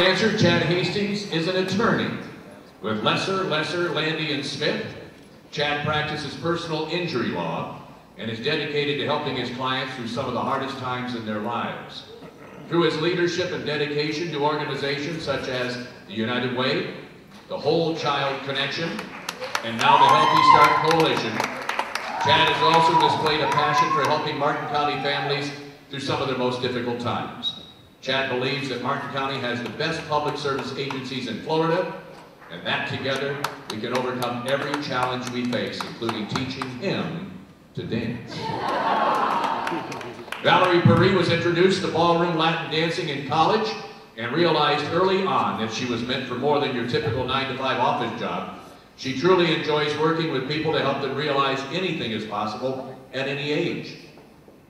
dancer Chad Hastings is an attorney with Lesser, Lesser, Landy and Smith. Chad practices personal injury law and is dedicated to helping his clients through some of the hardest times in their lives. Through his leadership and dedication to organizations such as the United Way, the Whole Child Connection, and now the Healthy Start Coalition, Chad has also displayed a passion for helping Martin County families through some of their most difficult times. Chad believes that Martin County has the best public service agencies in Florida, and that together we can overcome every challenge we face, including teaching him to dance. Valorie Pari was introduced to ballroom Latin dancing in college and realized early on that she was meant for more than your typical 9-to-5 office job. She truly enjoys working with people to help them realize anything is possible at any age.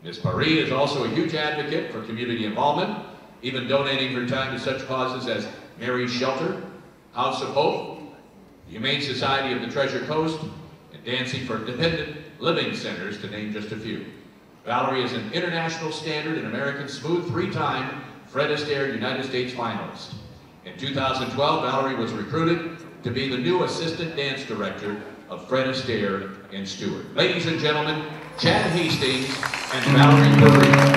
Ms. Pari is also a huge advocate for community involvement, even donating her time to such causes as Mary's Shelter, House of Hope, the Humane Society of the Treasure Coast, and Dancing for Independent Living Centers, to name just a few. Valorie is an international standard and American smooth three-time Fred Astaire United States finalist. In 2012, Valorie was recruited to be the new assistant dance director of Fred Astaire and Stewart. Ladies and gentlemen, Chad Hastings and Valorie Pari.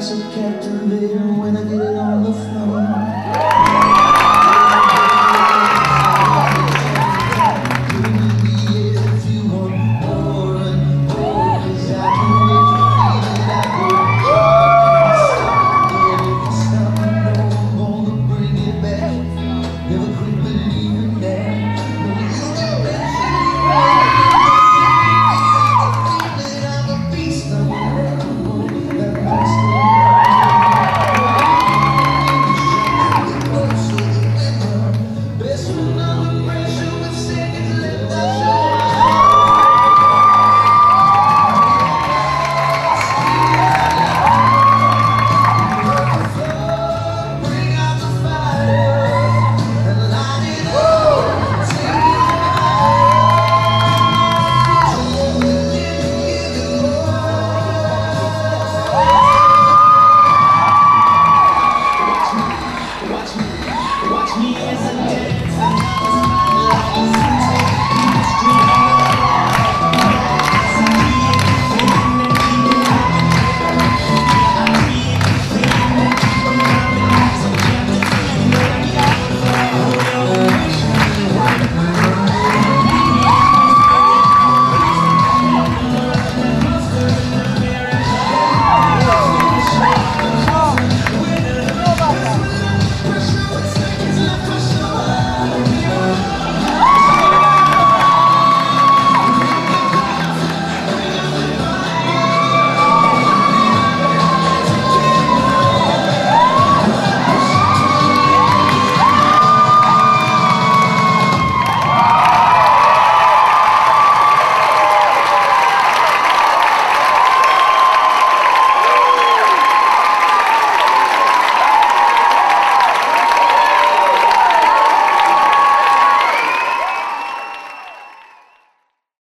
So captivating when I get it on the floor.